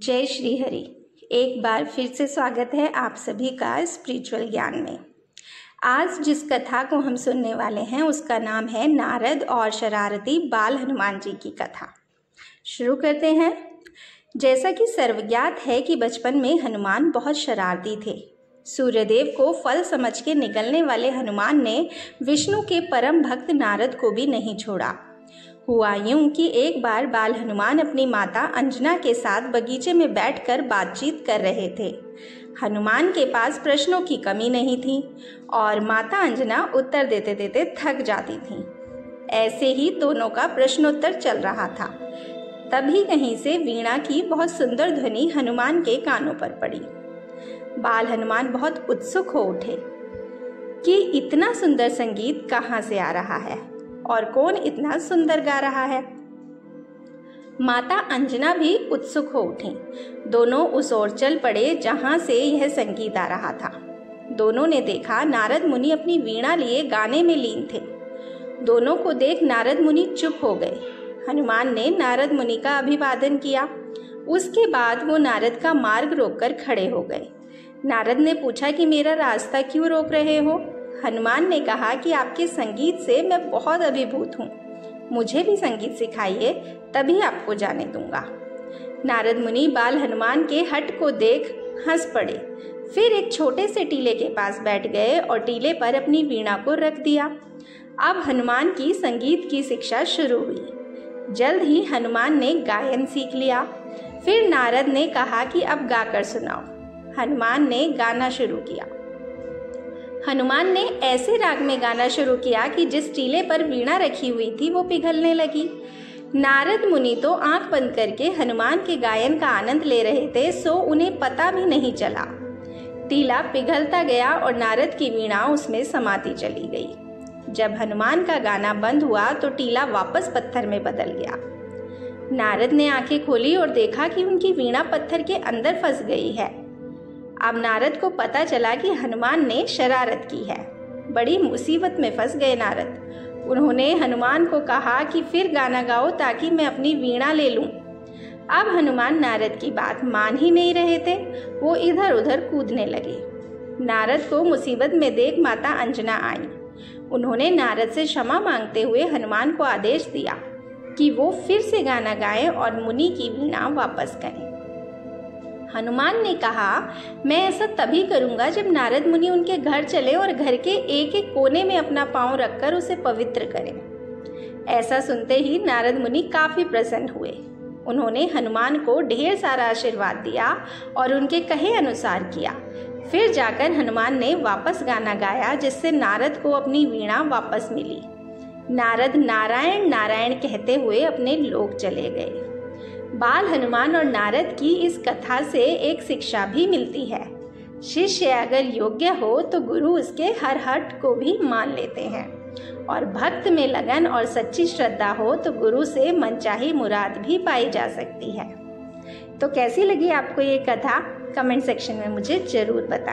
जय श्री हरि। एक बार फिर से स्वागत है आप सभी का स्पिरिचुअल ज्ञान में। आज जिस कथा को हम सुनने वाले हैं उसका नाम है नारद और शरारती बाल हनुमान जी की कथा। शुरू करते हैं। जैसा कि सर्वज्ञात है कि बचपन में हनुमान बहुत शरारती थे। सूर्यदेव को फल समझ के निकलने वाले हनुमान ने विष्णु के परम भक्त नारद को भी नहीं छोड़ा। हुआ यूं कि एक बार बाल हनुमान अपनी माता अंजना के साथ बगीचे में बैठकर बातचीत कर रहे थे। हनुमान के पास प्रश्नों की कमी नहीं थी और माता अंजना उत्तर देते देते थक जाती थीं। ऐसे ही दोनों का प्रश्नोत्तर चल रहा था। तभी कहीं से वीणा की बहुत सुंदर ध्वनि हनुमान के कानों पर पड़ी। बाल हनुमान बहुत उत्सुक हो उठे कि इतना सुंदर संगीत कहाँ से आ रहा है और कौन इतना सुंदर गा रहा है। माता अंजना भी उत्सुक हो उठी। दोनों उस ओर चल पड़े जहां से यह संगीत आ रहा था। दोनों ने देखा नारद मुनि अपनी वीणा लिए गाने में लीन थे। दोनों को देख नारद मुनि चुप हो गए। हनुमान ने नारद मुनि का अभिवादन किया। उसके बाद वो नारद का मार्ग रोककर खड़े हो गए। नारद ने पूछा कि मेरा रास्ता क्यों रोक रहे हो? हनुमान ने कहा कि आपके संगीत से मैं बहुत अभिभूत हूँ, मुझे भी संगीत सिखाइए, तभी आपको जाने दूंगा। नारद मुनि बाल हनुमान के हट को देख हंस पड़े। फिर एक छोटे से टीले के पास बैठ गए और टीले पर अपनी वीणा को रख दिया। अब हनुमान की संगीत की शिक्षा शुरू हुई। जल्द ही हनुमान ने गायन सीख लिया। फिर नारद ने कहा कि अब गाकर सुनाओ। हनुमान ने गाना शुरू किया। हनुमान ने ऐसे राग में गाना शुरू किया कि जिस टीले पर वीणा रखी हुई थी वो पिघलने लगी। नारद मुनि तो आंख बंद करके हनुमान के गायन का आनंद ले रहे थे, सो उन्हें पता भी नहीं चला। टीला पिघलता गया और नारद की वीणा उसमें समाती चली गई। जब हनुमान का गाना बंद हुआ तो टीला वापस पत्थर में बदल गया। नारद ने आंखें खोली और देखा कि उनकी वीणा पत्थर के अंदर फंस गई है। अब नारद को पता चला कि हनुमान ने शरारत की है। बड़ी मुसीबत में फंस गए नारद। उन्होंने हनुमान को कहा कि फिर गाना गाओ ताकि मैं अपनी वीणा ले लूं। अब हनुमान नारद की बात मान ही नहीं रहे थे। वो इधर उधर कूदने लगे। नारद को मुसीबत में देख माता अंजना आई। उन्होंने नारद से क्षमा मांगते हुए हनुमान को आदेश दिया कि वो फिर से गाना गाएं और मुनि की वीणा वापस करें। हनुमान ने कहा, मैं ऐसा तभी करूंगा जब नारद मुनि उनके घर चले और घर के एक एक कोने में अपना पांव रखकर उसे पवित्र करें। ऐसा सुनते ही नारद मुनि काफी प्रसन्न हुए। उन्होंने हनुमान को ढेर सारा आशीर्वाद दिया और उनके कहे अनुसार किया। फिर जाकर हनुमान ने वापस गाना गाया, जिससे नारद को अपनी वीणा वापस मिली। नारद नारायण नारायण कहते हुए अपने लोक चले गए। बाल हनुमान और नारद की इस कथा से एक शिक्षा भी मिलती है। शिष्य अगर योग्य हो तो गुरु उसके हर हट को भी मान लेते हैं, और भक्त में लगन और सच्ची श्रद्धा हो तो गुरु से मनचाही मुराद भी पाई जा सकती है। तो कैसी लगी आपको ये कथा? कमेंट सेक्शन में मुझे जरूर बताएं।